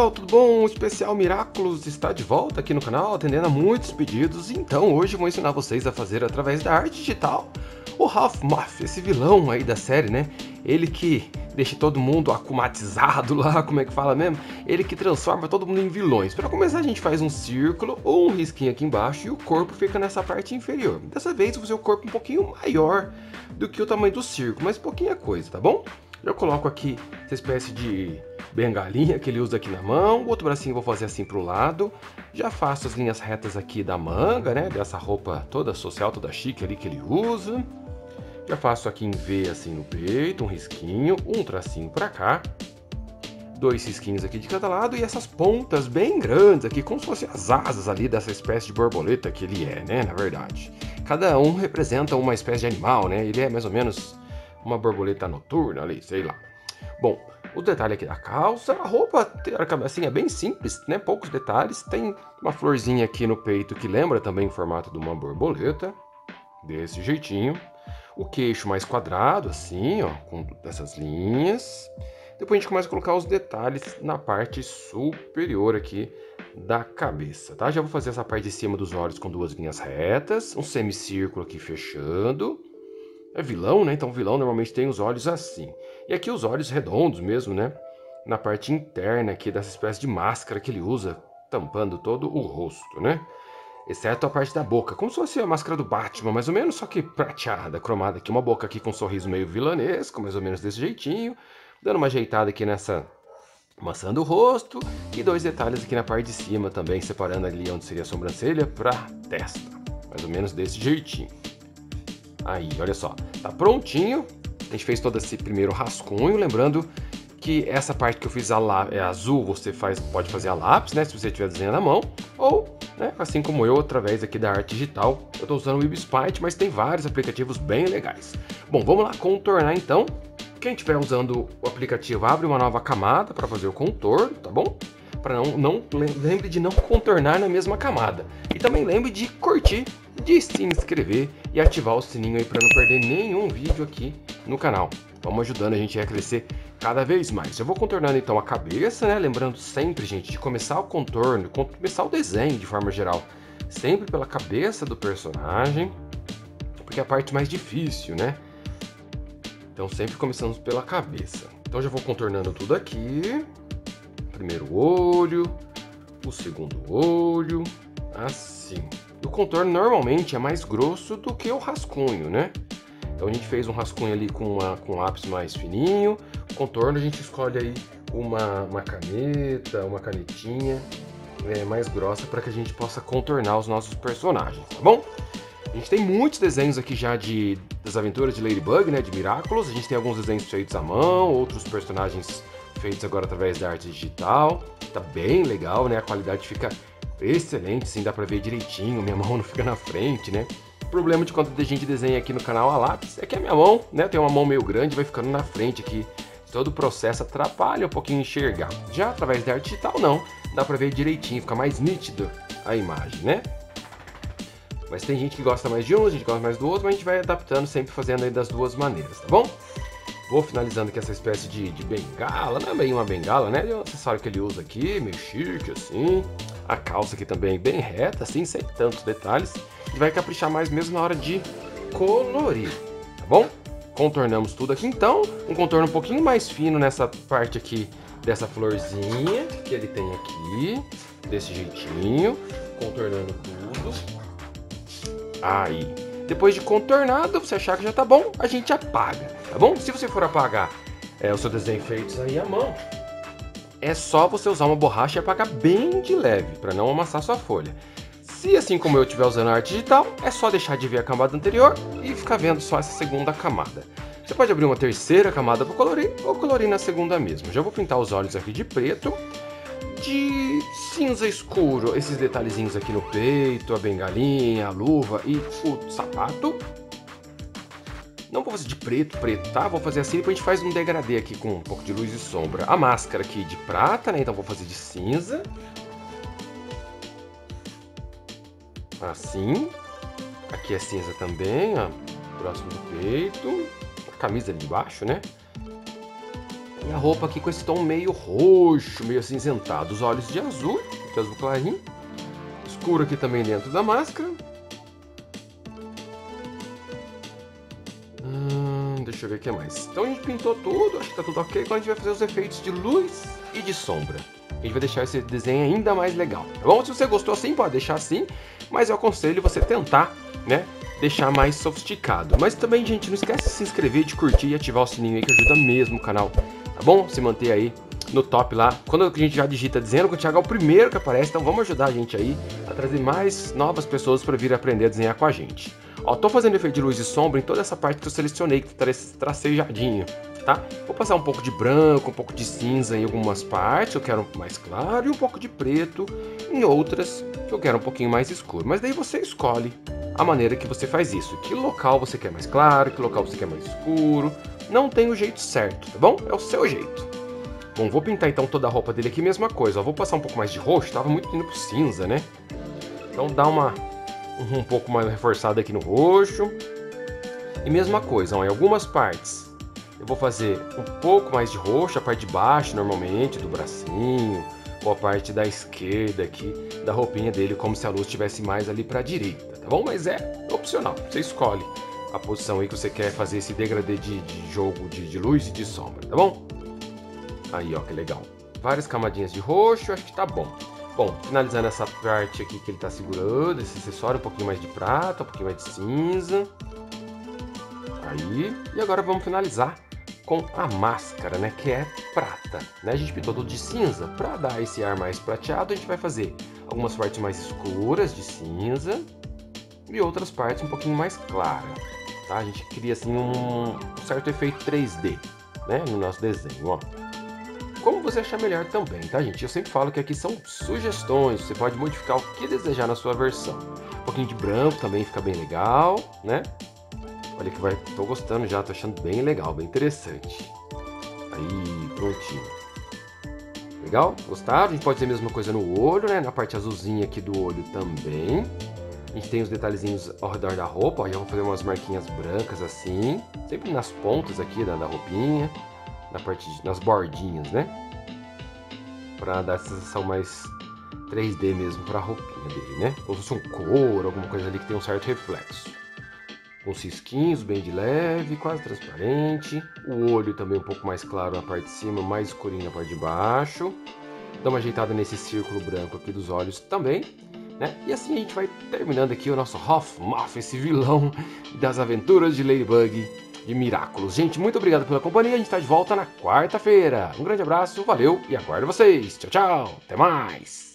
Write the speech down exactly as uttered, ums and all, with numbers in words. pessoal, tudo bom? O especial Miraculous está de volta aqui no canal, atendendo a muitos pedidos. Então hoje eu vou ensinar vocês a fazer através da arte digital o Hawk Moth, esse vilão aí da série, né? Ele que deixa todo mundo akumatizado lá, como é que fala mesmo? Ele que transforma todo mundo em vilões. Para começar, a gente faz um círculo ou um risquinho aqui embaixo e o corpo fica nessa parte inferior. Dessa vez eu vou fazer o corpo um pouquinho maior do que o tamanho do círculo, mas pouquinha coisa, tá bom? Eu coloco aqui essa espécie de bengalinha que ele usa aqui na mão. O outro bracinho eu vou fazer assim pro lado. Já faço as linhas retas aqui da manga, né? Dessa roupa toda social, toda chique ali que ele usa. Já faço aqui em V assim no peito, um risquinho, um tracinho pra cá. Dois risquinhos aqui de cada lado e essas pontas bem grandes aqui, como se fossem as asas ali dessa espécie de borboleta que ele é, né? Na verdade. Cada um representa uma espécie de animal, né? Ele é mais ou menos uma borboleta noturna ali, sei lá. Bom, o detalhe aqui da calça, a roupa assim, é bem simples, né? Poucos detalhes. Tem uma florzinha aqui no peito que lembra também o formato de uma borboleta. Desse jeitinho. O queixo mais quadrado, assim, ó, com essas linhas. Depois a gente começa a colocar os detalhes na parte superior aqui da cabeça, tá? Já vou fazer essa parte de cima dos olhos com duas linhas retas. Um semicírculo aqui fechando. É vilão, né? Então vilão normalmente tem os olhos assim. E aqui os olhos redondos mesmo, né? Na parte interna aqui dessa espécie de máscara que ele usa, tampando todo o rosto, né? Exceto a parte da boca, como se fosse a máscara do Batman, mais ou menos, só que prateada, cromada aqui. Uma boca aqui com um sorriso meio vilanesco, mais ou menos desse jeitinho. Dando uma ajeitada aqui nessa maçã do rosto. E dois detalhes aqui na parte de cima também, separando ali onde seria a sobrancelha pra testa. Mais ou menos desse jeitinho. Aí, olha só, tá prontinho. A gente fez todo esse primeiro rascunho, lembrando que essa parte que eu fiz a lá, é azul, você faz, pode fazer a lápis, né, se você estiver desenhando na mão, ou, né, assim como eu, através aqui da arte digital. Eu tô usando o Ibis Paint, mas tem vários aplicativos bem legais. Bom, vamos lá contornar então. Quem estiver usando o aplicativo, abre uma nova camada para fazer o contorno, tá bom? Para não, não lembre de não contornar na mesma camada. E também lembre de curtir, de se inscrever e ativar o sininho aí para não perder nenhum vídeo aqui no canal. Vamos ajudando a gente a crescer cada vez mais. Eu vou contornando então a cabeça, né? Lembrando sempre, gente, de começar o contorno, começar o desenho de forma geral, sempre pela cabeça do personagem, porque é a parte mais difícil, né? Então sempre começamos pela cabeça. Então já vou contornando tudo aqui. Primeiro olho, o segundo olho, assim. O contorno normalmente é mais grosso do que o rascunho, né? Então a gente fez um rascunho ali com, uma, com um lápis mais fininho. O contorno a gente escolhe aí uma, uma caneta, uma canetinha é, mais grossa para que a gente possa contornar os nossos personagens, tá bom? A gente tem muitos desenhos aqui já de, das aventuras de Ladybug, né? De Miraculous. A gente tem alguns desenhos feitos à mão, outros personagens feitos agora através da arte digital. Tá bem legal, né? A qualidade fica excelente, assim, dá pra ver direitinho, minha mão não fica na frente, né? O problema de quando a gente desenha aqui no canal a lápis é que a minha mão, né? Tem uma mão meio grande, vai ficando na frente aqui. Todo o processo atrapalha um pouquinho enxergar. Já através da arte digital, não. Dá pra ver direitinho, fica mais nítido a imagem, né? Mas tem gente que gosta mais de um, a gente gosta mais do outro, mas a gente vai adaptando, sempre fazendo aí das duas maneiras, tá bom? Vou finalizando aqui essa espécie de, de bengala, não é bem uma bengala, né? É um acessório que ele usa aqui, meio chique assim. A calça aqui também bem reta, assim, sem tantos detalhes. E vai caprichar mais mesmo na hora de colorir, tá bom? Contornamos tudo aqui, então. Um contorno um pouquinho mais fino nessa parte aqui dessa florzinha que ele tem aqui. Desse jeitinho. Contornando tudo. Aí. Depois de contornado, você achar que já tá bom, a gente apaga. Tá bom? Se você for apagar é, os seus desenhos feitos aí à mão, é só você usar uma borracha e apagar bem de leve, para não amassar sua folha. Se assim como eu estiver usando a arte digital, é só deixar de ver a camada anterior e ficar vendo só essa segunda camada. Você pode abrir uma terceira camada para colorir, ou colorir na segunda mesmo. Já vou pintar os olhos aqui de preto, de cinza escuro, esses detalhezinhos aqui no peito, a bengalinha, a luva e o sapato. Não vou fazer de preto, preto, tá? Vou fazer assim, depois a gente faz um degradê aqui com um pouco de luz e sombra. A máscara aqui de prata, né? Então vou fazer de cinza. Assim. Aqui é cinza também, ó. Próximo do peito. A camisa ali de baixo, né? E a roupa aqui com esse tom meio roxo, meio acinzentado. Os olhos de azul, de azul clarinho. Escuro aqui também dentro da máscara. Hum, deixa eu ver o que mais. Então a gente pintou tudo, acho que tá tudo ok. Agora a gente vai fazer os efeitos de luz e de sombra. A gente vai deixar esse desenho ainda mais legal, tá bom? Se você gostou assim, pode deixar assim. Mas eu aconselho você tentar, né? Deixar mais sofisticado. Mas também, gente, não esquece de se inscrever, de curtir e ativar o sininho aí que ajuda mesmo o canal, tá bom? Se manter aí no top lá. Quando a gente já digita dizendo que o Thiago é o primeiro que aparece, então vamos ajudar a gente aí a trazer mais novas pessoas para vir aprender a desenhar com a gente. Ó, tô fazendo efeito de luz e sombra em toda essa parte que eu selecionei, que tá tracejadinho, tá? Vou passar um pouco de branco, um pouco de cinza em algumas partes, eu quero mais claro, e um pouco de preto em outras que eu quero um pouquinho mais escuro. Mas daí você escolhe a maneira que você faz isso, que local você quer mais claro, que local você quer mais escuro, não tem o jeito certo, tá bom? É o seu jeito. Bom, vou pintar então toda a roupa dele aqui, mesma coisa, ó, vou passar um pouco mais de roxo, tava muito indo pro cinza, né? Então dá uma, um pouco mais reforçada aqui no roxo, e mesma coisa, ó, em algumas partes eu vou fazer um pouco mais de roxo, a parte de baixo normalmente, do bracinho, ou a parte da esquerda aqui da roupinha dele, como se a luz estivesse mais ali para a direita, tá bom? Mas é opcional, você escolhe a posição aí que você quer fazer esse degradê de, de jogo de, de luz e de sombra, tá bom? Aí, ó, que legal. Várias camadinhas de roxo, acho que tá bom. Bom, finalizando essa parte aqui que ele tá segurando, esse acessório, um pouquinho mais de prata, um pouquinho mais de cinza. Aí, e agora vamos finalizar com a máscara, né, que é prata, né? A gente pintou tudo de cinza para dar esse ar mais prateado. A gente vai fazer algumas partes mais escuras de cinza e outras partes um pouquinho mais claras, tá? A gente cria assim um certo efeito três D, né, no nosso desenho, ó. Como você achar melhor também, tá, gente? Eu sempre falo que aqui são sugestões, você pode modificar o que desejar na sua versão. Um pouquinho de branco também fica bem legal, né? Olha que vai, tô gostando já, tô achando bem legal, bem interessante. Aí, prontinho. Legal? Gostaram? A gente pode fazer a mesma coisa no olho, né? Na parte azulzinha aqui do olho também. A gente tem os detalhezinhos ao redor da roupa, ó. Já vou fazer umas marquinhas brancas assim. Sempre nas pontas aqui da, da roupinha. Na parte, de, nas bordinhas, né? Pra dar essa sensação mais três D mesmo pra roupinha dele, né? Ou se fosse um couro, alguma coisa ali que tem um certo reflexo. Com cisquinhos bem de leve, quase transparente. O olho também um pouco mais claro na parte de cima, mais escurinho na parte de baixo. Dá uma ajeitada nesse círculo branco aqui dos olhos também, né? E assim a gente vai terminando aqui o nosso Hawk Moth, esse vilão das aventuras de Ladybug de Miraculous. Gente, muito obrigado pela companhia, a gente está de volta na quarta-feira. Um grande abraço, valeu e aguardo vocês. Tchau, tchau, até mais!